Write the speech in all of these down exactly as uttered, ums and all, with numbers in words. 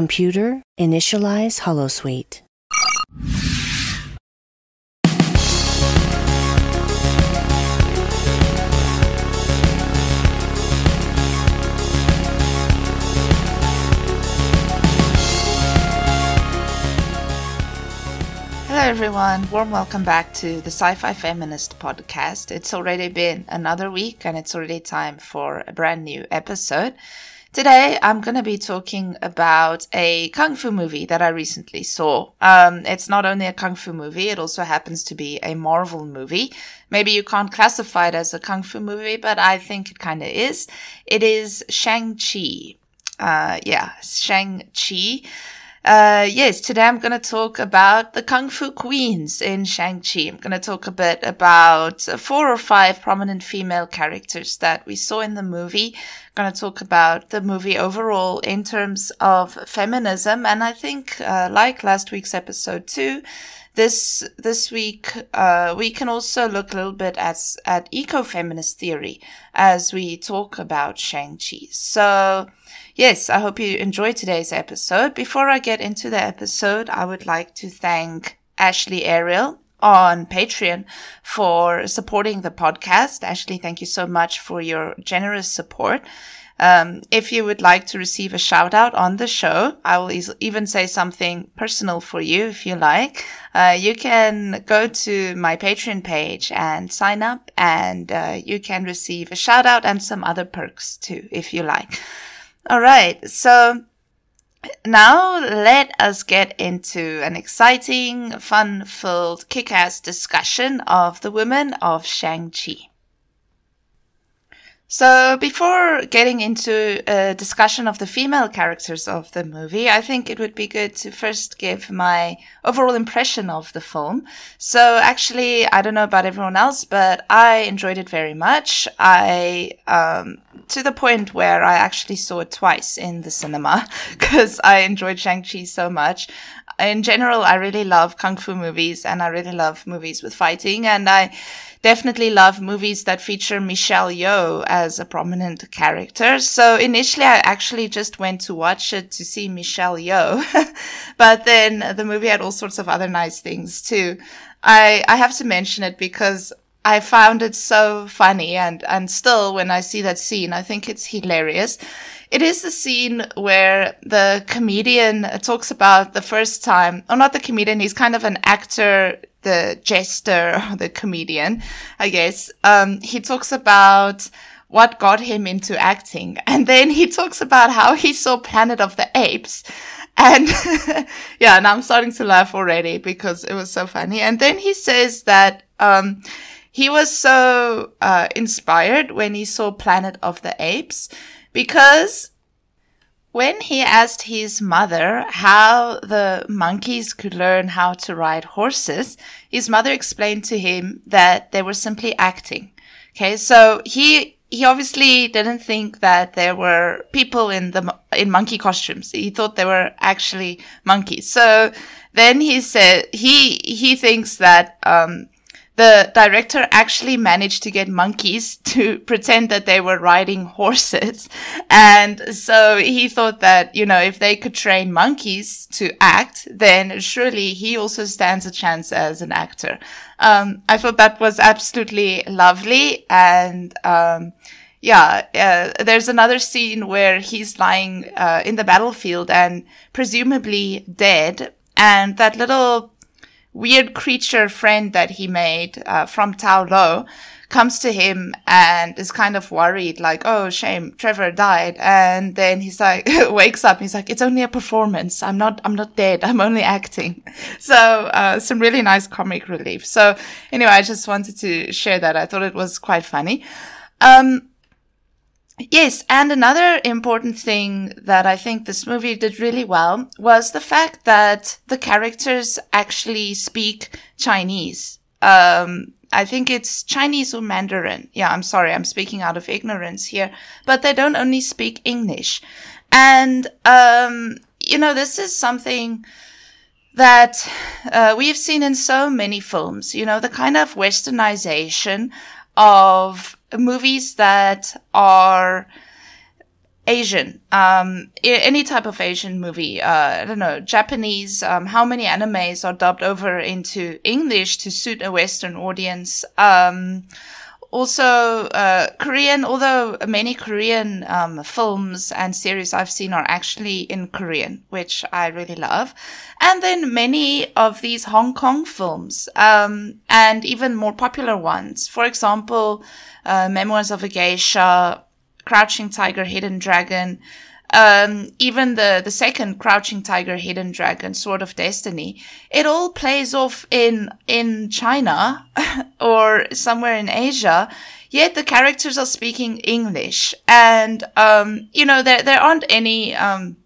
Computer, initialize Holosuite. Hello everyone, warm welcome back to the Sci-Fi Feminist Podcast. It's already been another week and it's already time for a brand new episode. Today, I'm going to be talking about a Kung Fu movie that I recently saw. Um, it's not only a Kung Fu movie, it also happens to be a Marvel movie. Maybe you can't classify it as a Kung Fu movie, but I think it kind of is. It is Shang-Chi. Uh, yeah, Shang-Chi. Uh, yes, today I'm going to talk about the Kung Fu Queens in Shang-Chi. I'm going to talk a bit about four or five prominent female characters that we saw in the movie. I'm going to talk about the movie overall in terms of feminism. And I think, uh, like last week's episode too, this, this week, uh, we can also look a little bit at, at eco-feminist theory as we talk about Shang-Chi. So, yes, I hope you enjoyed today's episode. Before I get into the episode, I would like to thank Ashley Ariel on Patreon for supporting the podcast. Ashley, thank you so much for your generous support. Um, if you would like to receive a shout out on the show, I will e- even say something personal for you if you like. Uh, you can go to my Patreon page and sign up, and uh, you can receive a shout out and some other perks too if you like. All right, so now let us get into an exciting, fun-filled, kick-ass discussion of the women of Shang-Chi. So before getting into a discussion of the female characters of the movie, I think it would be good to first give my overall impression of the film. So actually, I don't know about everyone else, but I enjoyed it very much. I, um, to the point where I actually saw it twice in the cinema because I enjoyed Shang-Chi so much. In general, I really love Kung Fu movies and I really love movies with fighting, and I definitely love movies that feature Michelle Yeoh as a prominent character. So initially I actually just went to watch it to see Michelle Yeoh, but then the movie had all sorts of other nice things too. I, I have to mention it because I found it so funny, and, and still when I see that scene, I think it's hilarious. It is the scene where the comedian talks about the first time, or not the comedian, he's kind of an actor, the jester, the comedian, I guess. Um, he talks about what got him into acting. And then he talks about how he saw Planet of the Apes. And yeah, and I'm starting to laugh already because it was so funny. And then he says that, um, he was so uh inspired when he saw Planet of the Apes because when he asked his mother how the monkeys could learn how to ride horses, his mother explained to him that they were simply acting. Okay, so he he obviously didn't think that there were people in the in monkey costumes. He thought they were actually monkeys. So then he said he he thinks that um the director actually managed to get monkeys to pretend that they were riding horses. And so he thought that, you know, if they could train monkeys to act, then surely he also stands a chance as an actor. Um, I thought that was absolutely lovely. And, um, yeah, uh, there's another scene where he's lying, uh, in the battlefield and presumably dead. And that little weird creature friend that he made uh, from Ta Lo comes to him and is kind of worried, like, oh, shame, Trevor died. And then he's like, wakes up and he's like, it's only a performance. I'm not, I'm not dead. I'm only acting. So, uh, some really nice comic relief. So anyway, I just wanted to share that. I thought it was quite funny. Um, Yes, and another important thing that I think this movie did really well was the fact that the characters actually speak Chinese. Um, I think it's Chinese or Mandarin. Yeah, I'm sorry, I'm speaking out of ignorance here. But they don't only speak English. And, um, you know, this is something that uh, we've seen in so many films. You know, the kind of westernization of movies that are Asian, um, any type of Asian movie, uh, I don't know, Japanese, um, how many animes are dubbed over into English to suit a Western audience? Um, also, uh, Korean, although many Korean, um, films and series I've seen are actually in Korean, which I really love. And then many of these Hong Kong films, um, and even more popular ones. For example, uh, Memoirs of a Geisha, Crouching Tiger, Hidden Dragon, um, even the, the second Crouching Tiger, Hidden Dragon, Sword of Destiny, it all plays off in, in China or somewhere in Asia, yet the characters are speaking English. And, um, you know, there, there aren't any, um,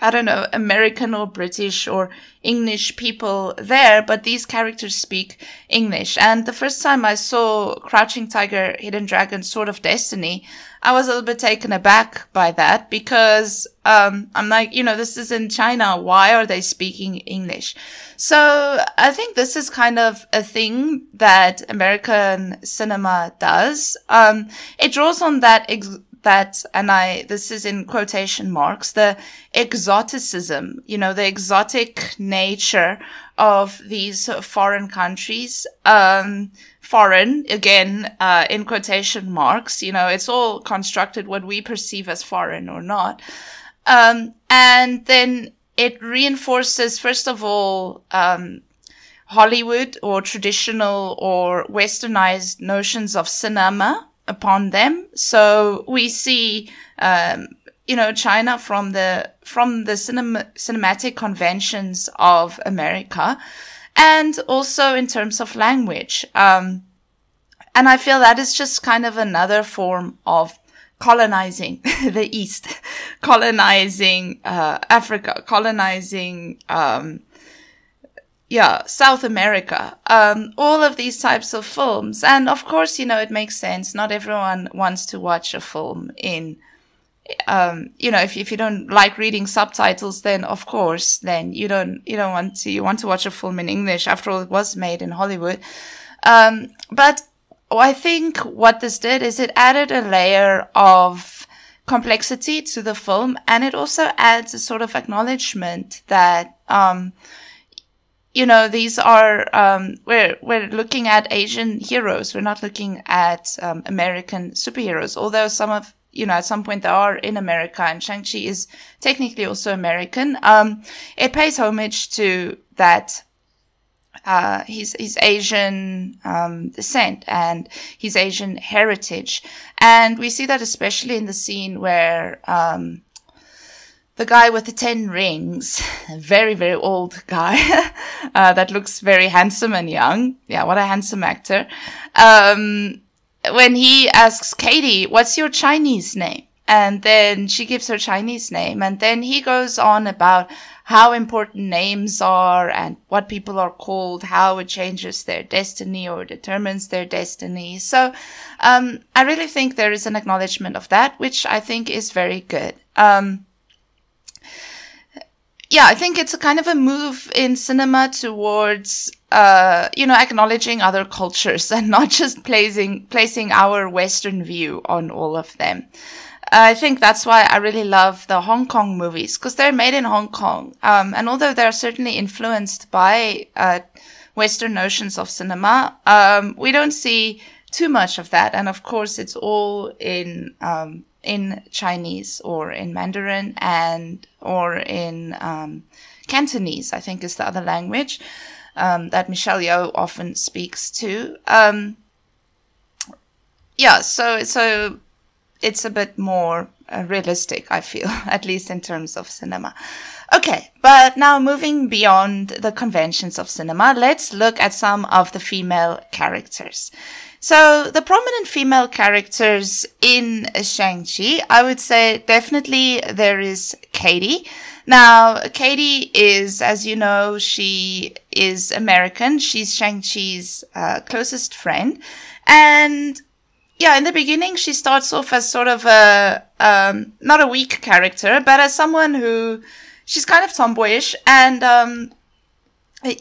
I don't know, American or British or English people there, but these characters speak English. And the first time I saw Crouching Tiger, Hidden Dragon, Sword of Destiny, I was a little bit taken aback by that because, um, I'm like, you know, this is in China. Why are they speaking English? So I think this is kind of a thing that American cinema does. Um, it draws on that ex- that, and I, this is in quotation marks, the exoticism, you know, the exotic nature of these foreign countries, um, foreign, again, uh, in quotation marks, you know, it's all constructed what we perceive as foreign or not. Um, and then it reinforces, first of all, um, Hollywood or traditional or westernized notions of cinema upon them. So we see, um, you know, China from the, from the cinema, cinematic conventions of America, and also in terms of language. Um, and I feel that is just kind of another form of colonizing the East, colonizing, uh, Africa, colonizing, um, yeah, South America, um, all of these types of films. And of course, you know, it makes sense. Not everyone wants to watch a film in, um, you know, if, if you don't like reading subtitles, then of course, then you don't, you don't want to, you want to watch a film in English. After all, it was made in Hollywood. Um, but I think what this did is it added a layer of complexity to the film. And it also adds a sort of acknowledgement that, um, you know, these are, um, we're, we're looking at Asian heroes. We're not looking at, um, American superheroes. Although some of, you know, at some point they are in America, and Shang-Chi is technically also American. Um, it pays homage to that, uh, his, his Asian, um, descent and his Asian heritage. And we see that especially in the scene where, um, the guy with the ten rings, a very, very old guy, uh, that looks very handsome and young. Yeah, what a handsome actor. Um, when he asks Katie, what's your Chinese name? And then she gives her Chinese name. And then he goes on about how important names are and what people are called, how it changes their destiny or determines their destiny. So, um, I really think there is an acknowledgement of that, which I think is very good. Um, Yeah, I think it's a kind of a move in cinema towards, uh, you know, acknowledging other cultures and not just placing, placing our Western view on all of them. I think that's why I really love the Hong Kong movies, because they're made in Hong Kong. Um, and although they're certainly influenced by, uh, Western notions of cinema, um, we don't see too much of that. And of course, it's all in, um, in Chinese or in Mandarin and or in um Cantonese, I think is the other language um that Michelle Yeoh often speaks to. Um yeah, so so it's a bit more uh, realistic, I feel, at least in terms of cinema. Okay, but now moving beyond the conventions of cinema, let's look at some of the female characters. So the prominent female characters in Shang-Chi, I would say definitely there is Katie. Now, Katie is, as you know, she is American. She's Shang-Chi's uh, closest friend. And yeah, in the beginning, she starts off as sort of a, um, not a weak character, but as someone who, she's kind of tomboyish and, um,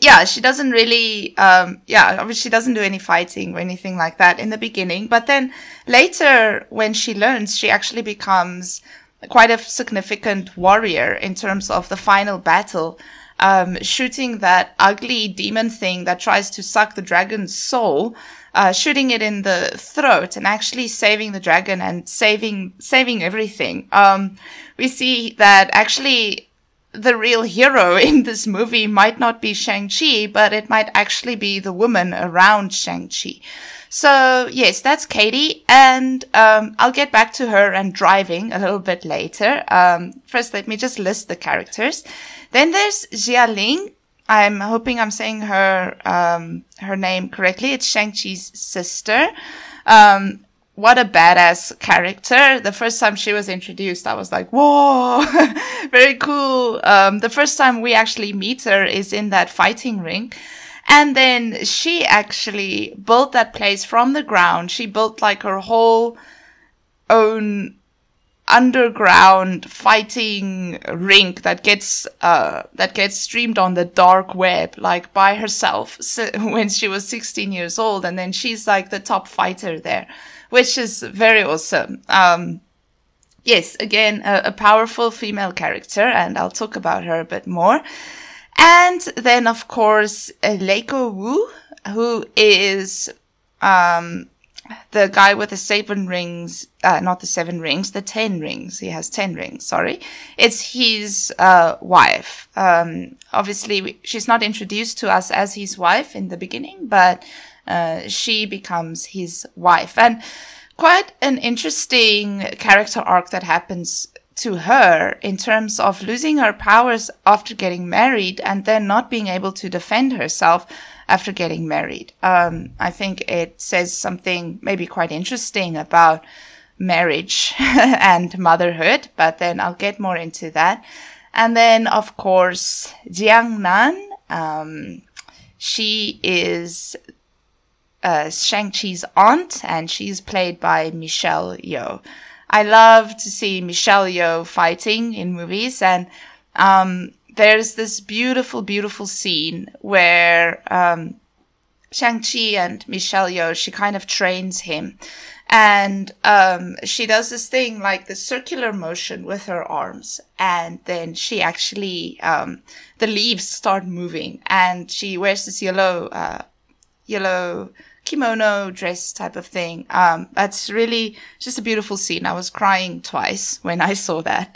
yeah, she doesn't really, um, yeah, obviously she doesn't do any fighting or anything like that in the beginning. But then later, when she learns, she actually becomes quite a significant warrior in terms of the final battle, um, shooting that ugly demon thing that tries to suck the dragon's soul, uh, shooting it in the throat and actually saving the dragon and saving, saving everything. Um, we see that actually the real hero in this movie might not be Shang-Chi, but it might actually be the woman around Shang-Chi. So yes, that's Katie, and um, I'll get back to her and driving a little bit later. Um, first, let me just list the characters. Then there's Xialing. I'm hoping I'm saying her um, her name correctly. It's Shang-Chi's sister. Um, What a badass character. The first time she was introduced, I was like, whoa, very cool. Um, the first time we actually meet her is in that fighting ring. And then she actually built that place from the ground. She built like her whole own underground fighting rink that gets, uh, that gets streamed on the dark web, like by herself when she was sixteen years old. And then she's like the top fighter there, which is very awesome. Um, yes, again, a, a powerful female character, and I'll talk about her a bit more. And then, of course, Leiko Wu, who is um, the guy with the seven rings, uh, not the seven rings, the ten rings. He has ten rings, sorry. It's his uh, wife. Um, obviously, we, she's not introduced to us as his wife in the beginning, but Uh, she becomes his wife, and quite an interesting character arc that happens to her in terms of losing her powers after getting married and then not being able to defend herself after getting married. Um, I think it says something maybe quite interesting about marriage and motherhood, but then I'll get more into that. And then, of course, Jiang Nan, um, she is Uh, Shang-Chi's aunt, and she's played by Michelle Yeoh. I love to see Michelle Yeoh fighting in movies, and um, there's this beautiful, beautiful scene where um, Shang-Chi and Michelle Yeoh, she kind of trains him, and um, she does this thing like the circular motion with her arms, and then she actually um, the leaves start moving, and she wears this yellow uh, yellow kimono dress type of thing. Um, that's really just a beautiful scene. I was crying twice when I saw that.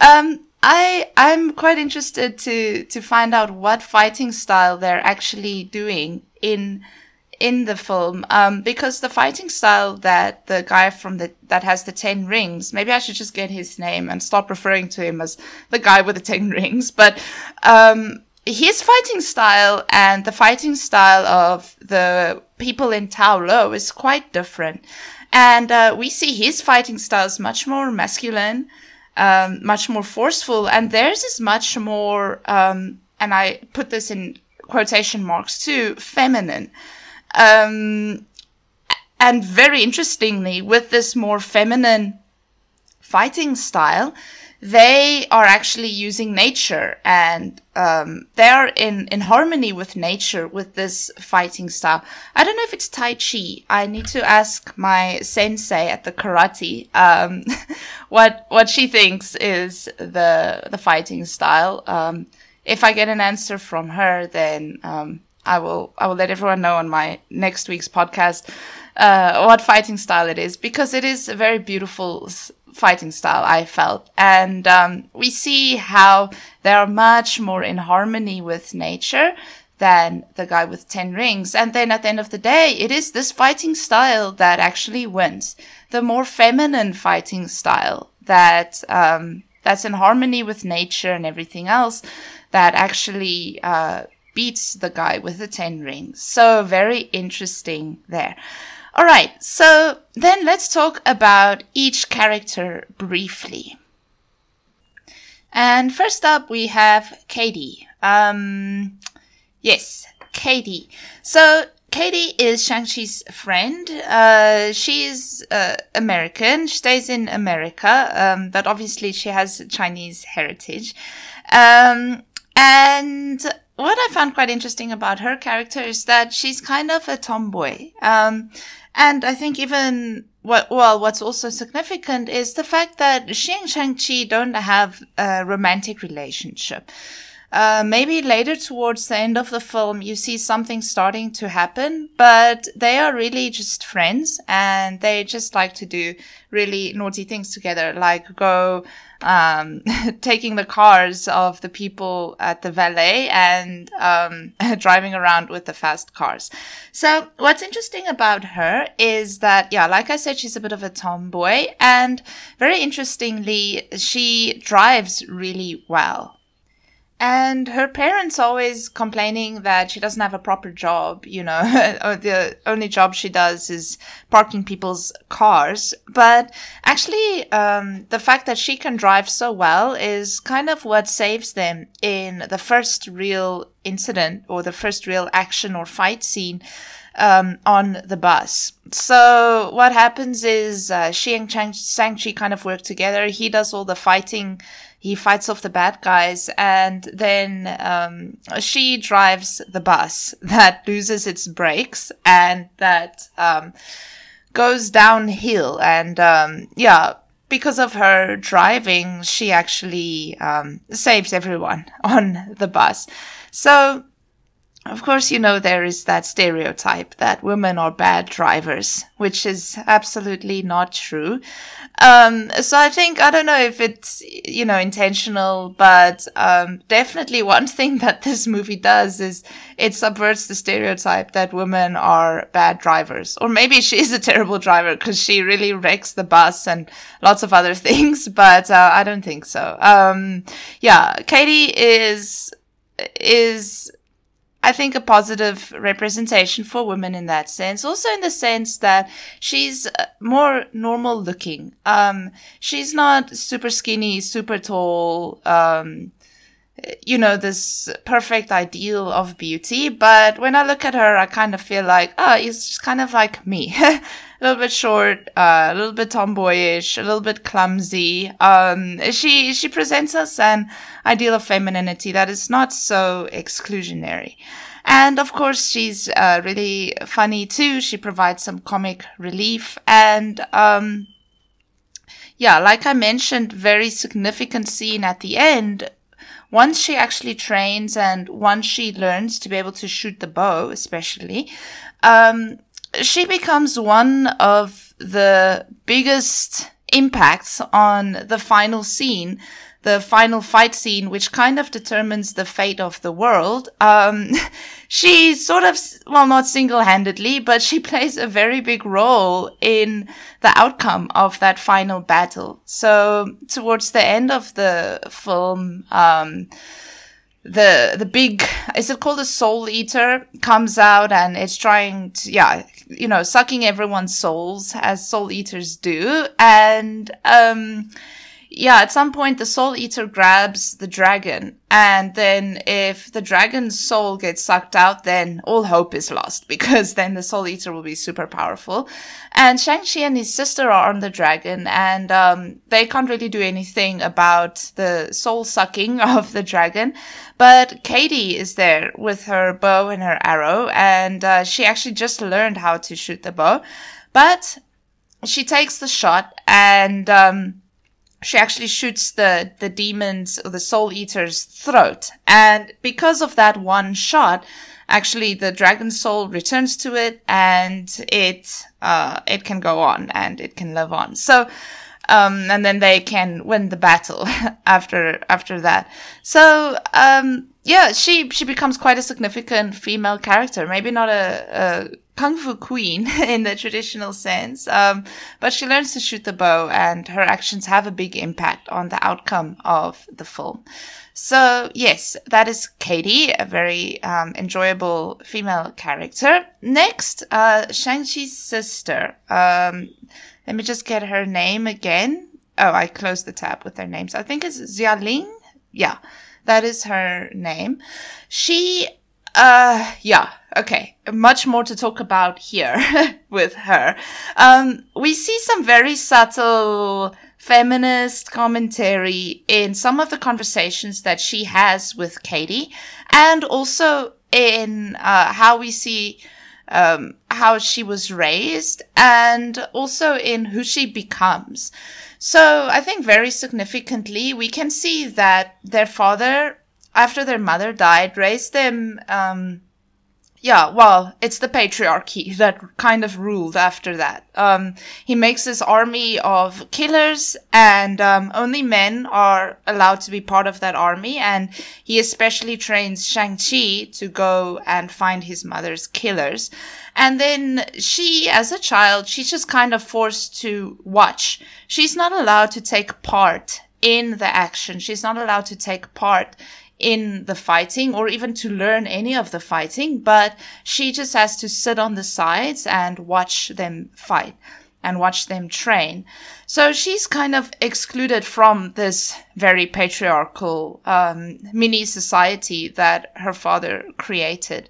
um, I, I'm quite interested to, to find out what fighting style they're actually doing in, in the film. Um, because the fighting style that the guy from the, that has the ten rings, maybe I should just get his name and stop referring to him as the guy with the ten rings. But, um, his fighting style and the fighting style of the people in Ta Lo is quite different. And uh, we see his fighting style is much more masculine, um, much more forceful, and theirs is much more, um, and I put this in quotation marks too, feminine. Um, and very interestingly, with this more feminine fighting style, they are actually using nature, and um, they are in, in harmony with nature with this fighting style. I don't know if it's Tai Chi. I need to ask my sensei at the karate um, what what she thinks is the the fighting style. Um, if I get an answer from her, then um, I will I will let everyone know on my next week's podcast uh, what fighting style it is, because it is a very beautiful fighting style, I felt. And um, we see how they are much more in harmony with nature than the guy with ten rings. And then at the end of the day, it is this fighting style that actually wins. The more feminine fighting style that um, that's in harmony with nature and everything else, that actually uh, beats the guy with the ten rings. So very interesting there. All right, so then let's talk about each character briefly. And first up, we have Katie. Um, yes, Katie. So Katie is Shang-Chi's friend. Uh, she's uh, American. She stays in America, um, but obviously she has Chinese heritage. Um, and what I found quite interesting about her character is that she's kind of a tomboy. Um, And I think even Well, well, what's also significant is the fact that she and Shang-Chi don't have a romantic relationship. Uh, maybe later towards the end of the film, you see something starting to happen, but they are really just friends and they just like to do really naughty things together, like go um taking the cars of the people at the valet and um driving around with the fast cars. So what's interesting about her is that, yeah, like I said, she's a bit of a tomboy, and very interestingly, she drives really well. And her parents always complaining that she doesn't have a proper job, you know, the only job she does is parking people's cars. But actually, um, the fact that she can drive so well is kind of what saves them in the first real incident or the first real action or fight scene um on the bus. So what happens is uh, she and Shang-Chi kind of work together. He does all the fighting. He fights off the bad guys, and then um she drives the bus that loses its brakes and that um goes downhill. And um yeah, because of her driving, she actually um saves everyone on the bus. So of course, you know, there is that stereotype that women are bad drivers, which is absolutely not true. Um, so I think, I don't know if it's, you know, intentional, but um, definitely one thing that this movie does is it subverts the stereotype that women are bad drivers. Or maybe she is a terrible driver because she really wrecks the bus and lots of other things, but uh, I don't think so. Um, yeah, Katie is, is... I think a positive representation for women in that sense. Also in the sense that she's more normal looking. Um, she's not super skinny, super tall, um, you know, this perfect ideal of beauty. But when I look at her, I kind of feel like, oh, it's just kind of like me. A little bit short, uh, a little bit tomboyish, a little bit clumsy. Um, she, she presents us an ideal of femininity that is not so exclusionary. And of course, she's, uh, really funny too. She provides some comic relief, and, um, yeah, like I mentioned, very significant scene at the end. Once she actually trains and once she learns to be able to shoot the bow, especially, um, she becomes one of the biggest impacts on the final scene, the final fight scene, which kind of determines the fate of the world. Um, she sort of, well, not single-handedly, but she plays a very big role in the outcome of that final battle. So towards the end of the film, um, the, the big, is it called a soul eater, comes out, and it's trying to, yeah, you know, sucking everyone's souls as soul eaters do. And, um, yeah, at some point, the soul eater grabs the dragon. And then if the dragon's soul gets sucked out, then all hope is lost, because then the soul eater will be super powerful. And Shang-Chi and his sister are on the dragon, and um, they can't really do anything about the soul sucking of the dragon. But Katie is there with her bow and her arrow, and uh, she actually just learned how to shoot the bow. But she takes the shot, and um she actually shoots the, the demon's or the soul eater's throat. And because of that one shot, actually the dragon soul returns to it, and it, uh, it can go on and it can live on. So, um, and then they can win the battle after, after that. So, um, yeah, she, she becomes quite a significant female character. Maybe not a, a Kung Fu queen in the traditional sense, um, but she learns to shoot the bow, and her actions have a big impact on the outcome of the film. So yes, that is Katie, a very um, enjoyable female character. Next, uh, Shang-Chi's sister. Um, let me just get her name again. Oh, I closed the tab with their names. I think it's Xialing. Yeah, that is her name. She... Uh, yeah, okay. Much more to talk about here with her. Um, we see some very subtle feminist commentary in some of the conversations that she has with Katie, and also in, uh, how we see um, how she was raised, and also in who she becomes. So I think very significantly, we can see that their father, after their mother died, raised them, um, yeah, well, it's the patriarchy that kind of ruled after that. Um, he makes this army of killers, and um, only men are allowed to be part of that army. And he especially trains Shang-Chi to go and find his mother's killers. And then she, as a child, she's just kind of forced to watch. She's not allowed to take part in the action. She's not allowed to take part in the fighting or even to learn any of the fighting, but she just has to sit on the sides and watch them fight and watch them train. So she's kind of excluded from this very patriarchal um, mini society that her father created.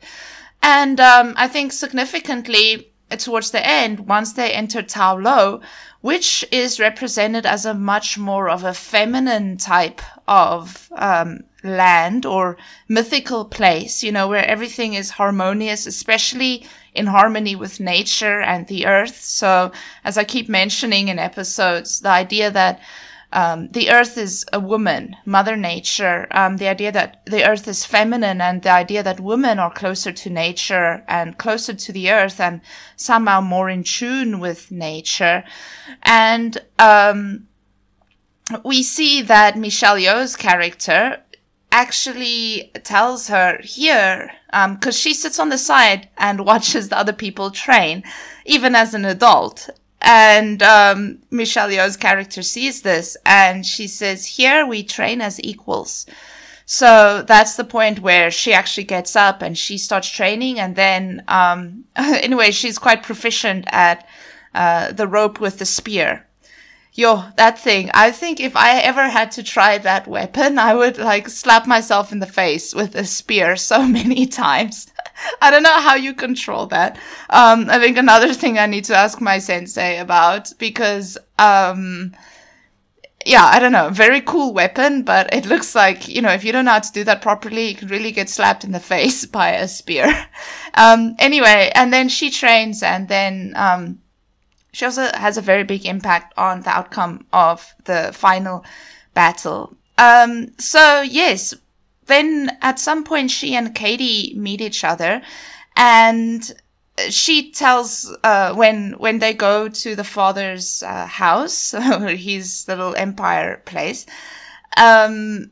And um, I think significantly towards the end, once they enter Ta Lo, which is represented as a much more of a feminine type of um, land or mythical place, you know, where everything is harmonious, especially in harmony with nature and the earth. So as I keep mentioning in episodes, the idea that um, the earth is a woman, Mother Nature, um, the idea that the earth is feminine, and the idea that women are closer to nature and closer to the earth and somehow more in tune with nature. And um, we see that Michelle Yeoh's character actually tells her here, um, because she sits on the side and watches the other people train, even as an adult. And um, Michelle Yeoh's character sees this, and she says, here we train as equals. So that's the point where she actually gets up and she starts training. And then, um, anyway, she's quite proficient at uh, the rope with the spear. Yo, that thing. I think if I ever had to try that weapon, I would like slap myself in the face with a spear so many times. I don't know how you control that. Um, I think another thing I need to ask my sensei about, because, um, yeah, I don't know. Very cool weapon, but it looks like, you know, if you don't know how to do that properly, you could really get slapped in the face by a spear. um, anyway, and then she trains, and then, um, she also has a very big impact on the outcome of the final battle. Um, so, yes, then at some point she and Katie meet each other, and she tells, uh, when, when they go to the father's uh, house, his little empire place, um,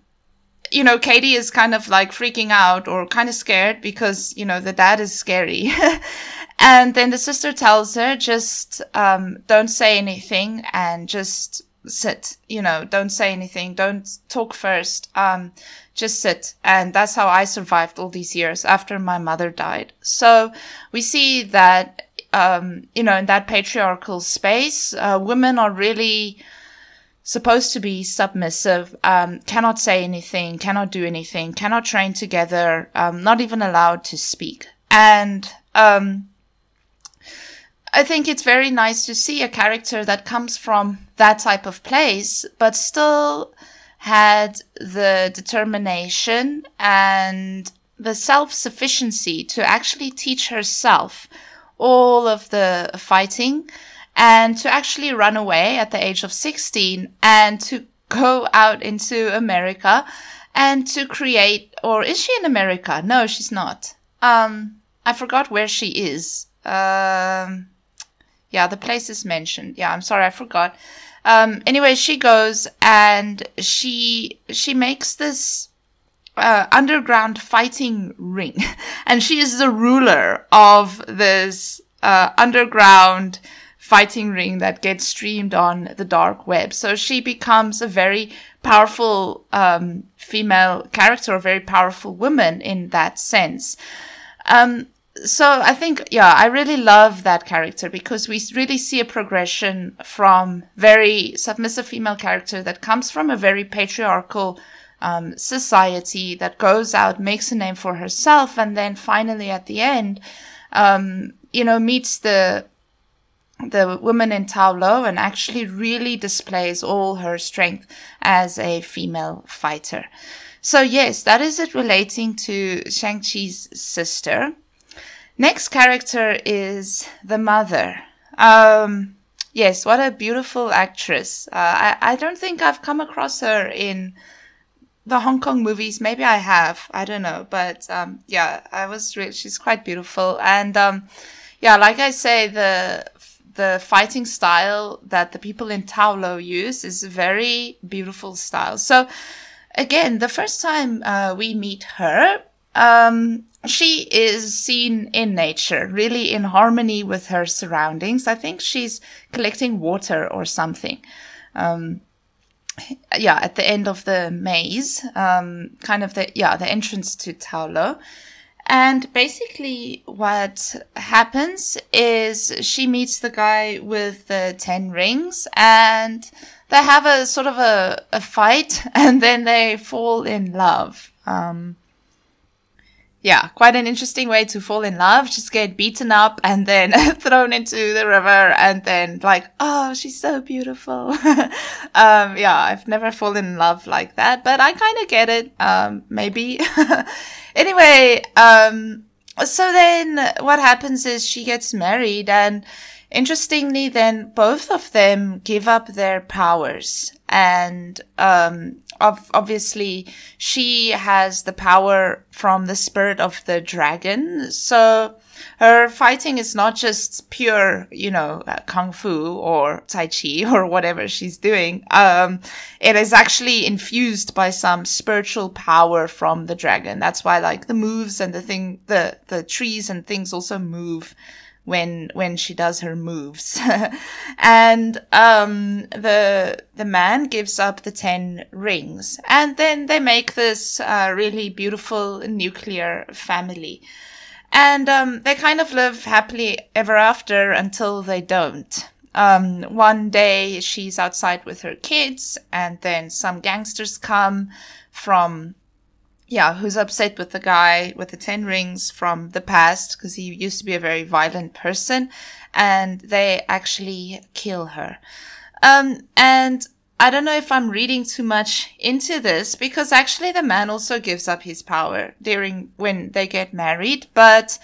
you know, Katie is kind of like freaking out or kind of scared because, you know, the dad is scary. And then the sister tells her, just um, don't say anything and just sit, you know, don't say anything. Don't talk first. Um, just sit. And that's how I survived all these years after my mother died. So we see that, um, you know, in that patriarchal space, uh, women are really supposed to be submissive, um, cannot say anything, cannot do anything, cannot train together, um, not even allowed to speak. And um, I think it's very nice to see a character that comes from that type of place, but still had the determination and the self-sufficiency to actually teach herself all of the fighting, and to actually run away at the age of sixteen and to go out into America and to create, or is she in America? No, she's not. Um, I forgot where she is. Um... Yeah, the place is mentioned. Yeah, I'm sorry, I forgot. Um, anyway, she goes and she she makes this uh, underground fighting ring, and she is the ruler of this uh, underground fighting ring that gets streamed on the dark web. So she becomes a very powerful um, female character, a very powerful woman in that sense. Um, So I think, yeah, I really love that character, because we really see a progression from very submissive female character that comes from a very patriarchal um, society, that goes out, makes a name for herself, and then finally at the end, um, you know, meets the the woman in Ta Lo and actually really displays all her strength as a female fighter. So yes, that is it relating to Shang-Chi's sister. Next character is the mother. Um, yes, what a beautiful actress. Uh, I, I don't think I've come across her in the Hong Kong movies. Maybe I have. I don't know. But um, yeah, I was really, she's quite beautiful. And um, yeah, like I say, the the fighting style that the people in Ta Lo use is a very beautiful style. So again, the first time uh, we meet her, um, she is seen in nature, really in harmony with her surroundings. I think she's collecting water or something. Um, yeah, at the end of the maze, um, kind of the, yeah, the entrance to Ta Lo. And basically what happens is she meets the guy with the ten rings and they have a sort of a, a fight, and then they fall in love. Um, yeah, quite an interesting way to fall in love. Just get beaten up and then thrown into the river and then like, oh, she's so beautiful. um, yeah, I've never fallen in love like that, but I kind of get it. Um, maybe. Anyway, um, so then what happens is she gets married, and interestingly then both of them give up their powers, and um, of, obviously she has the power from the spirit of the dragon. So her fighting is not just pure, you know, Kung Fu or Tai Chi or whatever she's doing. Um, it is actually infused by some spiritual power from the dragon. That's why, like, the moves and the thing, the, the trees and things also move when, when she does her moves. And, um, the, the man gives up the ten rings, and then they make this, uh, really beautiful nuclear family. And um, they kind of live happily ever after until they don't. Um, one day she's outside with her kids, and then some gangsters come from, yeah, who's upset with the guy with the ten rings from the past, because he used to be a very violent person, and they actually kill her. Um, and I don't know if I'm reading too much into this, because actually the man also gives up his power during when they get married, but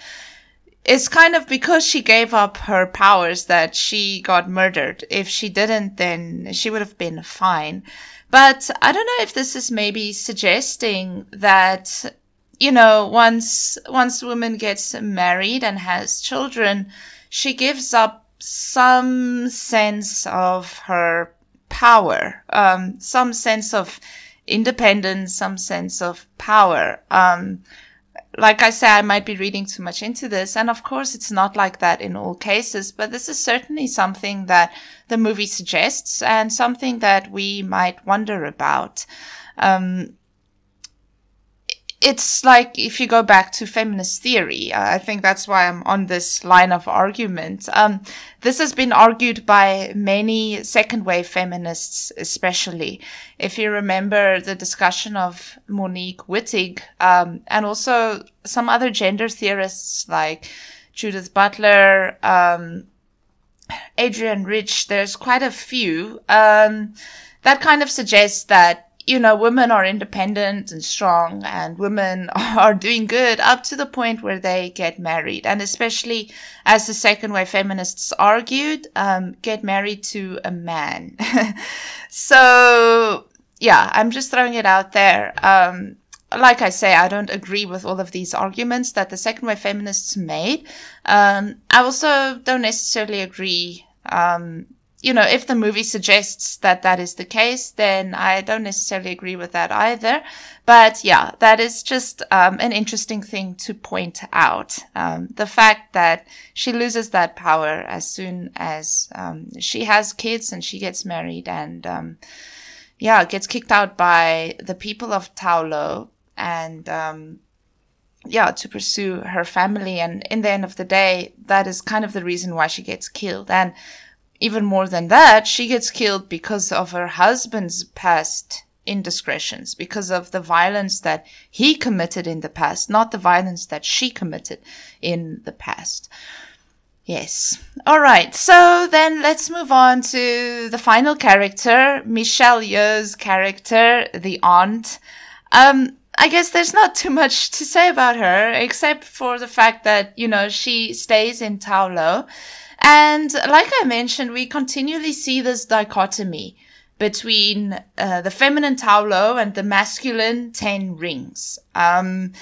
it's kind of because she gave up her powers that she got murdered. If she didn't, then she would have been fine. But I don't know if this is maybe suggesting that, you know, once once a woman gets married and has children, she gives up some sense of her power, um, some sense of independence, some sense of power. Um, like I say, I might be reading too much into this. And of course, it's not like that in all cases, but this is certainly something that the movie suggests and something that we might wonder about. Um, it's like if you go back to feminist theory, uh, I think that's why I'm on this line of argument. Um, this has been argued by many second wave feminists, especially. If you remember the discussion of Monique Wittig, um, and also some other gender theorists like Judith Butler, um, Adrienne Rich, there's quite a few, um, that kind of suggests that, you know, women are independent and strong, and women are doing good up to the point where they get married. And especially, as the second wave feminists argued, um, get married to a man. So, yeah, I'm just throwing it out there. Um, like I say, I don't agree with all of these arguments that the second wave feminists made. Um, I also don't necessarily agree, um, you know, if the movie suggests that that is the case, then I don't necessarily agree with that either. But yeah, that is just um, an interesting thing to point out. Um, the fact that she loses that power as soon as um, she has kids and she gets married and, um, yeah, gets kicked out by the people of Ta Lo and, um, yeah, to pursue her family. And in the end of the day, that is kind of the reason why she gets killed. And even more than that, she gets killed because of her husband's past indiscretions, because of the violence that he committed in the past, not the violence that she committed in the past. Yes. All right. So then let's move on to the final character, Michelle Yeoh's character, the aunt. Um, I guess there's not too much to say about her, except for the fact that, you know, she stays in Ta Lo. And like I mentioned, we continually see this dichotomy between uh, the feminine Ta Lo and the masculine Ten Rings. Um,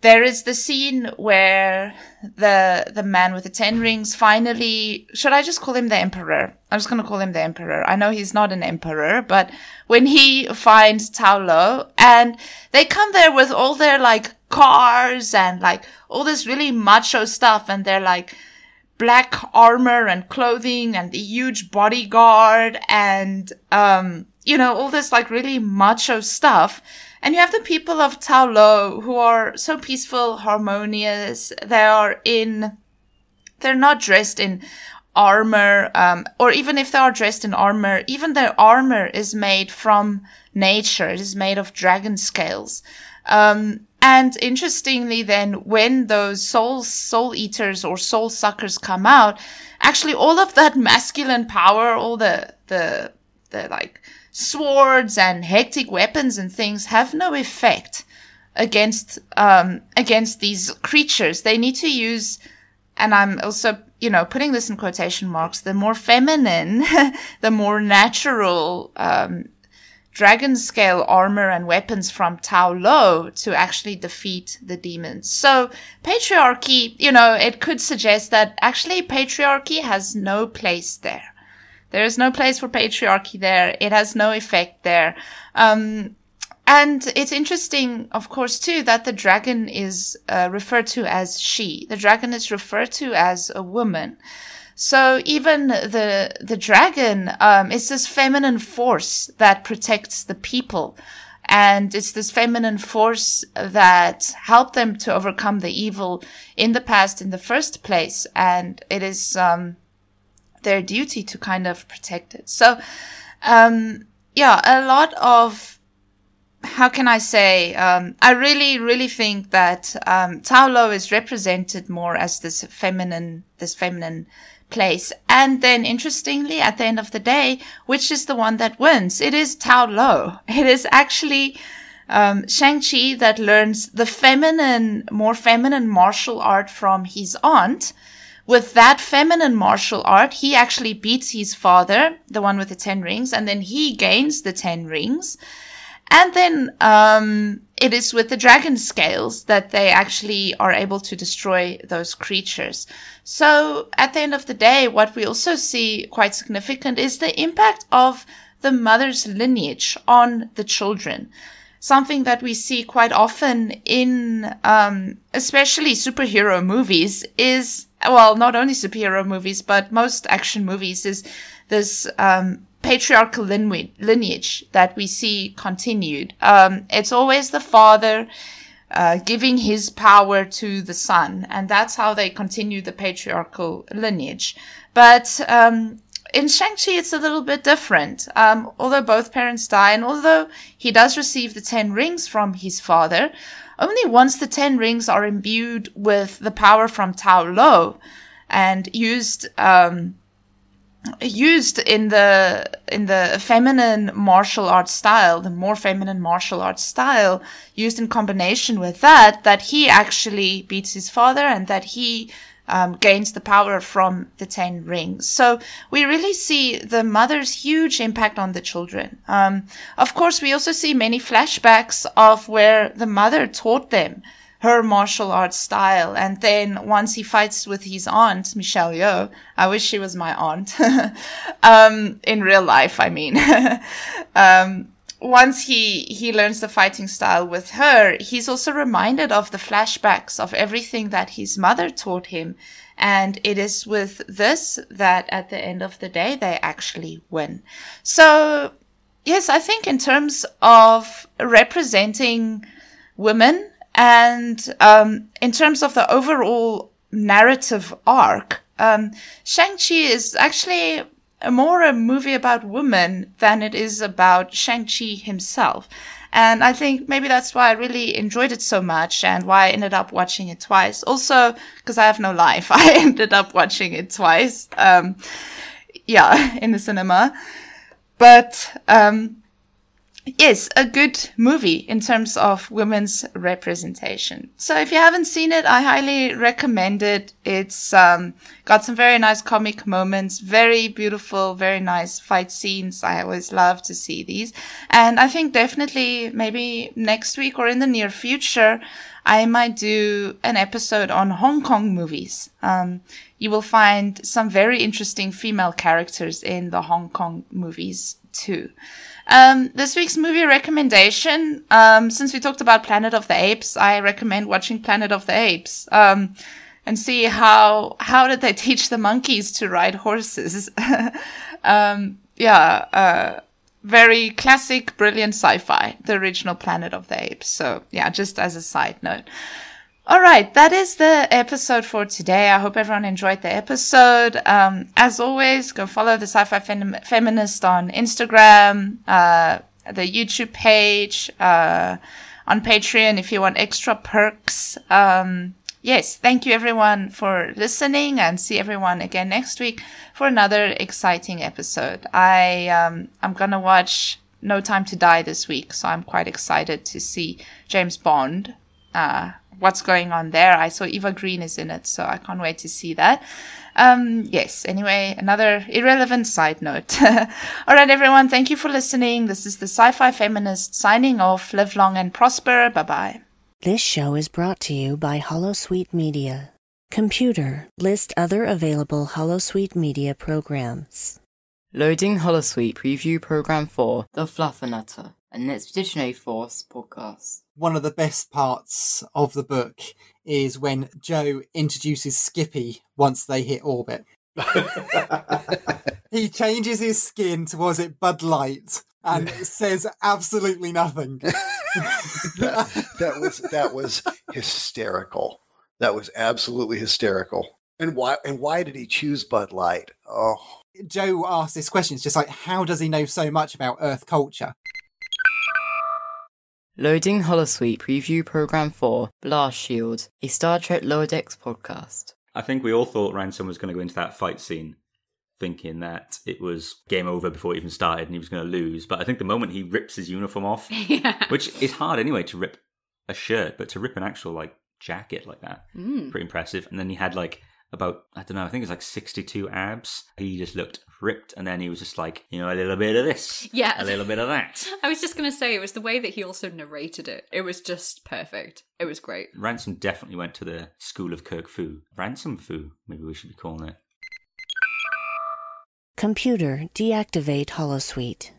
there is the scene where the the man with the Ten Rings finally, should I just call him the Emperor? I'm just going to call him the Emperor. I know he's not an emperor, but when he finds Ta Lo, and they come there with all their like cars and like all this really macho stuff, and they're like, black armor and clothing and the huge bodyguard and, um, you know, all this like really macho stuff. And you have the people of Ta Lo who are so peaceful, harmonious. They are in, they're not dressed in armor, um, or even if they are dressed in armor, even their armor is made from nature. It is made of dragon scales. Um, And interestingly then, when those soul, soul eaters or soul suckers come out, actually all of that masculine power, all the, the, the like swords and hectic weapons and things have no effect against, um, against these creatures. They need to use, and I'm also, you know, putting this in quotation marks, the more feminine, the more natural, um, dragon scale armor and weapons from Ta Lo to actually defeat the demons. So patriarchy, you know, it could suggest that actually patriarchy has no place there. There is no place for patriarchy there. It has no effect there. Um, and it's interesting, of course, too, that the dragon is uh, referred to as she. The dragon is referred to as a woman. So even the the dragon um is this feminine force that protects the people, and it's this feminine force that helped them to overcome the evil in the past in the first place, and it is um their duty to kind of protect it. So um yeah, a lot of, how can I say, um I really, really think that um Ta Lo is represented more as this feminine this feminine place. And then interestingly, at the end of the day, which is the one that wins? It is Ta Lo. It is actually um, Shang-Chi that learns the feminine, more feminine martial art from his aunt. With that feminine martial art, he actually beats his father, the one with the ten rings, and then he gains the ten rings. And then um, it is with the dragon scales that they actually are able to destroy those creatures. So at the end of the day, what we also see quite significant is the impact of the mother's lineage on the children. Something that we see quite often in um, especially superhero movies is, well, not only superhero movies, but most action movies, is this um patriarchal lineage that we see continued. Um, it's always the father uh, giving his power to the son, and that's how they continue the patriarchal lineage. But um, in Shang-Chi, it's a little bit different. Um, although both parents die, and although he does receive the ten rings from his father, only once the ten rings are imbued with the power from Ta Lo and used... Um, used in the in the feminine martial art style, the more feminine martial art style, used in combination with that, that he actually beats his father and that he um, gains the power from the ten rings. So we really see the mother's huge impact on the children. Um, of course, we also see many flashbacks of where the mother taught them her martial arts style. And then once he fights with his aunt, Michelle Yeoh, I wish she was my aunt, um, in real life, I mean. um, once he, he learns the fighting style with her, he's also reminded of the flashbacks of everything that his mother taught him. And it is with this that at the end of the day, they actually win. So yes, I think in terms of representing women, and um in terms of the overall narrative arc, um Shang-Chi is actually more a movie about women than it is about Shang-Chi himself. And I think maybe that's why I really enjoyed it so much and why I ended up watching it twice. Also, because I have no life, I ended up watching it twice. Um yeah, in the cinema. But um is a good movie in terms of women's representation. So if you haven't seen it, I highly recommend it. It's um, got some very nice comic moments, very beautiful, very nice fight scenes. I always love to see these. And I think definitely maybe next week or in the near future, I might do an episode on Hong Kong movies. Um, you will find some very interesting female characters in the Hong Kong movies too. Um, this week's movie recommendation, um, since we talked about Planet of the Apes, I recommend watching Planet of the Apes, um, and see how, how did they teach the monkeys to ride horses? um, yeah, uh, very classic, brilliant sci-fi, the original Planet of the Apes. So yeah, just as a side note. All right, that is the episode for today. I hope everyone enjoyed the episode. Um, as always, go follow the Sci-Fi Fem- Feminist on Instagram, uh, the YouTube page, uh, on Patreon if you want extra perks. Um, yes, thank you everyone for listening, and see everyone again next week for another exciting episode. I, um, I'm gonna watch No Time to Die this week, so I'm quite excited to see James Bond. Uh, what's going on there. I saw Eva Green is in it, so I can't wait to see that. Um, yes, anyway, another irrelevant side note. All right, everyone, thank you for listening. This is the Sci-Fi Feminist signing off. Live long and prosper. Bye-bye. This show is brought to you by Holosuite Media. Computer, list other available Holosuite Media programs. Loading Holosuite Preview Program for The Fluffenutter, an Expeditionary Force podcast. One of the best parts of the book is when Joe introduces Skippy once they hit orbit. He changes his skin to, was it Bud Light, and says absolutely nothing. that, that was that was hysterical. That was absolutely hysterical. And why and why did he choose Bud Light? Oh, Joe asked this question. It's just like, how does he know so much about Earth culture? Loading Holosuite Preview Program for Blast Shield, a Star Trek Lower Decks podcast. I think we all thought Ransom was going to go into that fight scene thinking that it was game over before it even started and he was going to lose. But I think the moment he rips his uniform off, yeah. Which is hard anyway to rip a shirt, but to rip an actual like jacket like that, mm. Pretty impressive. And then he had like about, I don't know, I think it was like sixty-two abs. He just looked ripped, and then he was just like, you know, a little bit of this, yeah, a little bit of that. I was just gonna say, it was the way that he also narrated it. It was just perfect. It was great. Ransom definitely went to the school of Kirk Fu. Ransom Fu, maybe we should be calling it. Computer, deactivate Holosuite.